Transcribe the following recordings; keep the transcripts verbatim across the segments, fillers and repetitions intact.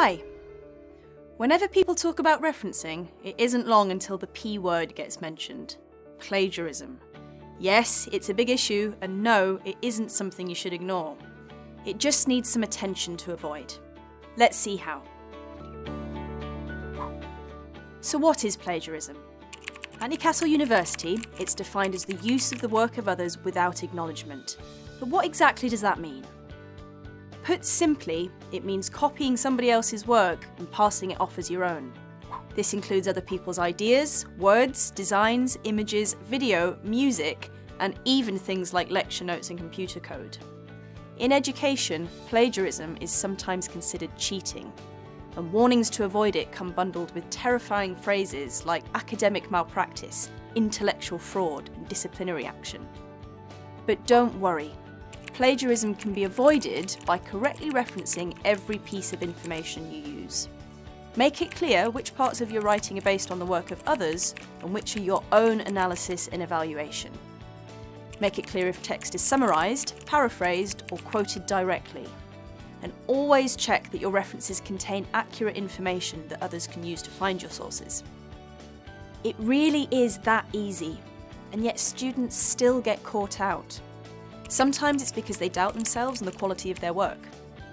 Hi. Whenever people talk about referencing, it isn't long until the P word gets mentioned. Plagiarism. Yes, it's a big issue, and no, it isn't something you should ignore. It just needs some attention to avoid. Let's see how. So what is plagiarism? At Newcastle University, it's defined as the use of the work of others without acknowledgement. But what exactly does that mean? Put simply, it means copying somebody else's work and passing it off as your own. This includes other people's ideas, words, designs, images, video, music, and even things like lecture notes and computer code. In education, plagiarism is sometimes considered cheating, and warnings to avoid it come bundled with terrifying phrases like academic malpractice, intellectual fraud, and disciplinary action. But don't worry. Plagiarism can be avoided by correctly referencing every piece of information you use. Make it clear which parts of your writing are based on the work of others and which are your own analysis and evaluation. Make it clear if text is summarised, paraphrased, or quoted directly. And always check that your references contain accurate information that others can use to find your sources. It really is that easy, and yet students still get caught out. Sometimes it's because they doubt themselves and the quality of their work.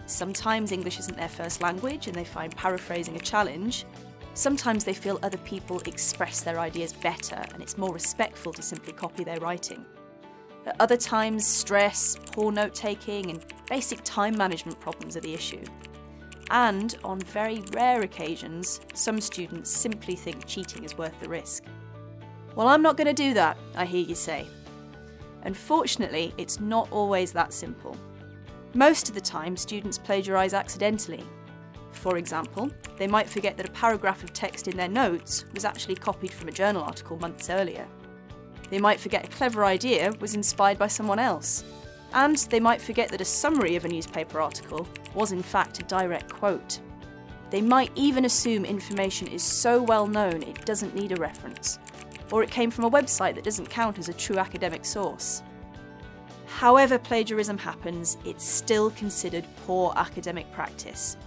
Sometimes English isn't their first language and they find paraphrasing a challenge. Sometimes they feel other people express their ideas better and it's more respectful to simply copy their writing. At other times, stress, poor note-taking and basic time management problems are the issue. And on very rare occasions, some students simply think cheating is worth the risk. Well, I'm not going to do that, I hear you say. Unfortunately, it's not always that simple. Most of the time, students plagiarise accidentally. For example, they might forget that a paragraph of text in their notes was actually copied from a journal article months earlier. They might forget a clever idea was inspired by someone else. And they might forget that a summary of a newspaper article was in fact a direct quote. They might even assume information is so well known it doesn't need a reference, or it came from a website that doesn't count as a true academic source. However plagiarism happens, it's still considered poor academic practice.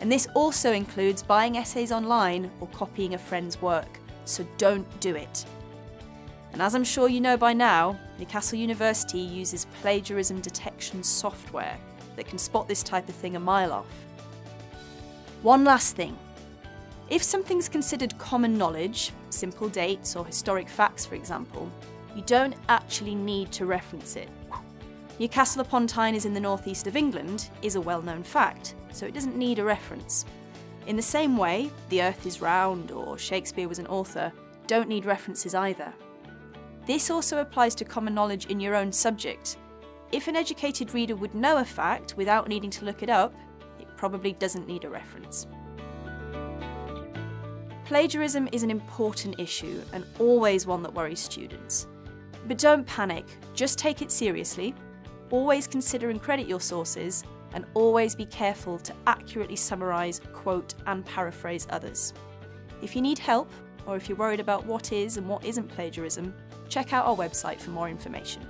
And this also includes buying essays online or copying a friend's work, so don't do it. And as I'm sure you know by now, Newcastle University uses plagiarism detection software that can spot this type of thing a mile off. One last thing. If something's considered common knowledge, simple dates or historic facts for example, you don't actually need to reference it. Newcastle upon Tyne is in the northeast of England is a well-known fact, so it doesn't need a reference. In the same way, the earth is round or Shakespeare was an author don't need references either. This also applies to common knowledge in your own subject. If an educated reader would know a fact without needing to look it up, it probably doesn't need a reference. Plagiarism is an important issue and always one that worries students. But don't panic, just take it seriously, always consider and credit your sources, and always be careful to accurately summarise, quote, and paraphrase others. If you need help, or if you're worried about what is and what isn't plagiarism, check out our website for more information.